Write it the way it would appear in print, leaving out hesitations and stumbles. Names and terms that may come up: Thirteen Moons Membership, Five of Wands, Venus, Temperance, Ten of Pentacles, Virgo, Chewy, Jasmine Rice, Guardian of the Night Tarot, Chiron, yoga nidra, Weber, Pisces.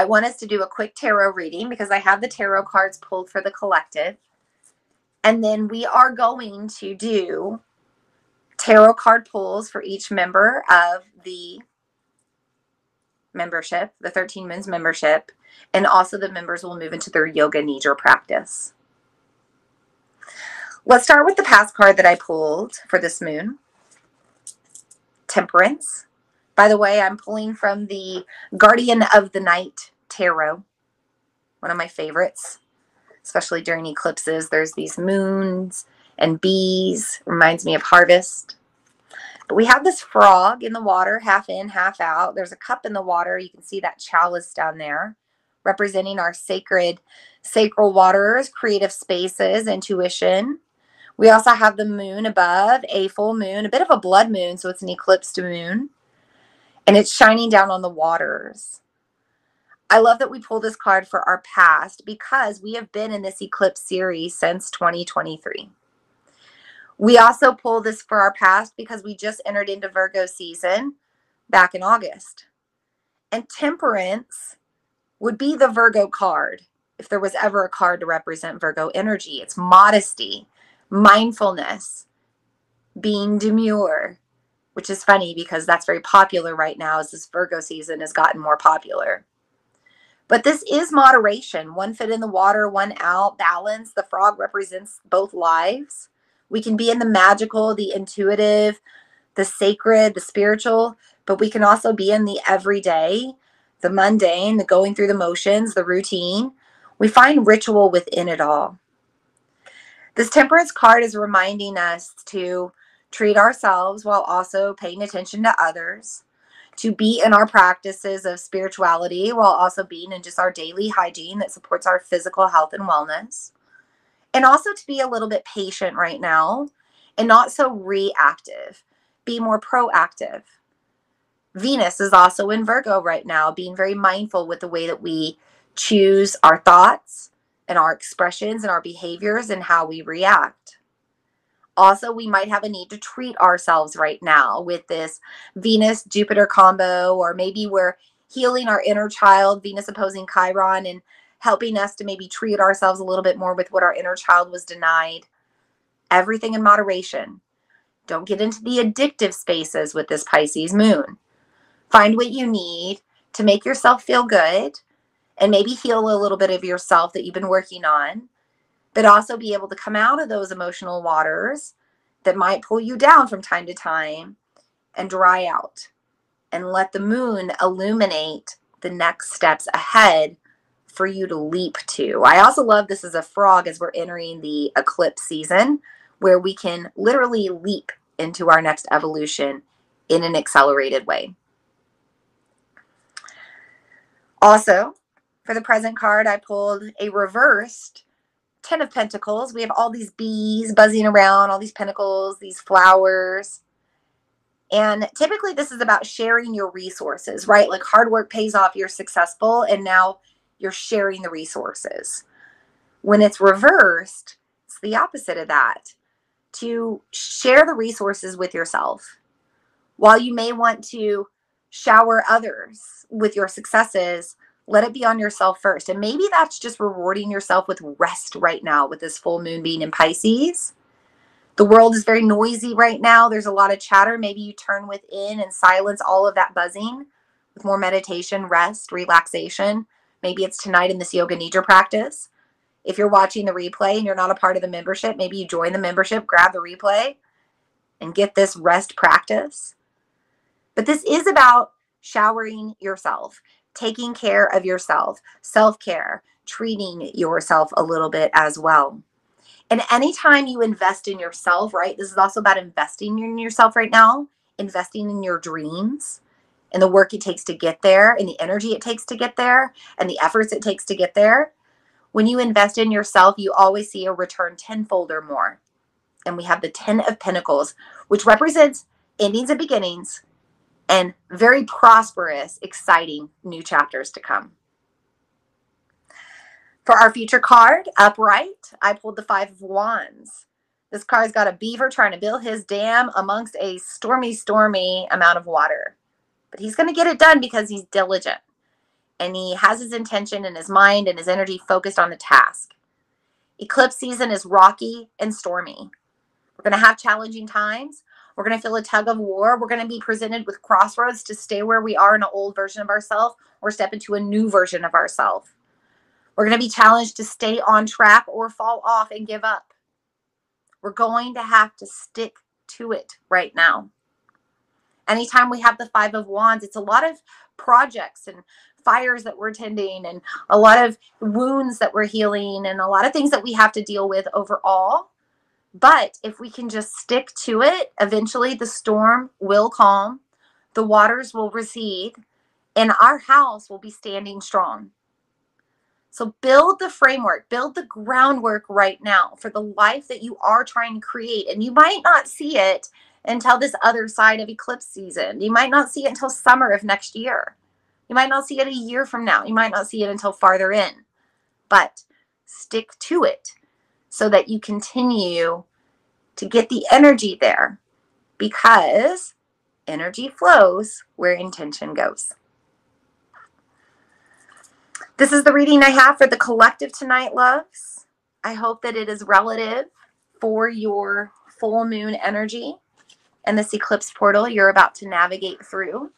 I want us to do a quick tarot reading because I have the tarot cards pulled for the collective. And then we are going to do tarot card pulls for each member of the membership, the 13 Moons membership. And also the members will move into their yoga nidra practice. Let's start with the past card that I pulled for this moon, Temperance. By the way, I'm pulling from the Guardian of the Night Tarot, one of my favorites, especially during eclipses. There's these moons and bees. Reminds me of harvest. But we have this frog in the water, half in, half out. There's a cup in the water. You can see that chalice down there, representing our sacral waters, creative spaces, intuition. We also have the moon above, a full moon, a bit of a blood moon, so it's an eclipsed moon. And it's shining down on the waters. I love that we pull this card for our past because we have been in this eclipse series since 2023. We also pull this for our past because we just entered into Virgo season back in August. And Temperance would be the Virgo card if there was ever a card to represent Virgo energy. It's modesty. Mindfulness, being demure, which is funny because that's very popular right now as this Virgo season has gotten more popular. But this is moderation. One foot in the water, one out, balance. The frog represents both lives. We can be in the magical, the intuitive, the sacred, the spiritual, but we can also be in the everyday, the mundane, the going through the motions, the routine. We find ritual within it all. This Temperance card is reminding us to treat ourselves while also paying attention to others, to be in our practices of spirituality while also being in just our daily hygiene that supports our physical health and wellness, and also to be a little bit patient right now and not so reactive, be more proactive. Venus is also in Virgo right now, being very mindful with the way that we choose our thoughts, and our expressions and our behaviors and how we react. Also, we might have a need to treat ourselves right now with this Venus-Jupiter combo, or maybe we're healing our inner child, Venus opposing Chiron, and helping us to maybe treat ourselves a little bit more with what our inner child was denied. Everything in moderation. Don't get into the addictive spaces with this Pisces moon. Find what you need to make yourself feel good. And maybe heal a little bit of yourself that you've been working on, but also be able to come out of those emotional waters that might pull you down from time to time and dry out and let the moon illuminate the next steps ahead for you to leap to. I also love this as a frog as we're entering the eclipse season where we can literally leap into our next evolution in an accelerated way. Also, for the present card, I pulled a reversed Ten of Pentacles. We have all these bees buzzing around, all these pentacles, these flowers. And typically this is about sharing your resources, right? Like hard work pays off, you're successful, and now you're sharing the resources. When it's reversed, it's the opposite of that. To share the resources with yourself. While you may want to shower others with your successes, let it be on yourself first. And maybe that's just rewarding yourself with rest right now with this full moon being in Pisces. The world is very noisy right now. There's a lot of chatter. Maybe you turn within and silence all of that buzzing with more meditation, rest, relaxation. Maybe it's tonight in this yoga nidra practice. If you're watching the replay and you're not a part of the membership, maybe you join the membership, grab the replay, and get this rest practice. But this is about showering yourself. Taking care of yourself, self-care, treating yourself a little bit as well. And anytime you invest in yourself, right, this is also about investing in yourself right now, investing in your dreams and the work it takes to get there and the energy it takes to get there and the efforts it takes to get there. When you invest in yourself, you always see a return tenfold or more. And we have the Ten of Pentacles, which represents endings and beginnings, and very prosperous, exciting new chapters to come. For our future card, upright, I pulled the Five of Wands. This card's got a beaver trying to build his dam amongst a stormy amount of water. But he's going to get it done because he's diligent. and he has his intention and his mind and his energy focused on the task. Eclipse season is rocky and stormy. We're going to have challenging times. We're going to feel a tug of war. We're going to be presented with crossroads to stay where we are in an old version of ourselves or step into a new version of ourselves. We're going to be challenged to stay on track or fall off and give up. We're going to have to stick to it right now. Anytime we have the Five of Wands, it's a lot of projects and fires that we're tending and a lot of wounds that we're healing and a lot of things that we have to deal with overall. But if we can just stick to it, eventually the storm will calm, the waters will recede, and our house will be standing strong. So build the framework, build the groundwork right now for the life that you are trying to create. And you might not see it until this other side of eclipse season. You might not see it until summer of next year. You might not see it a year from now. You might not see it until farther in. But stick to it so that you continue to get the energy there, because energy flows where intention goes. This is the reading I have for the collective tonight, loves. I hope that it is relative for your full moon energy and this eclipse portal you're about to navigate through.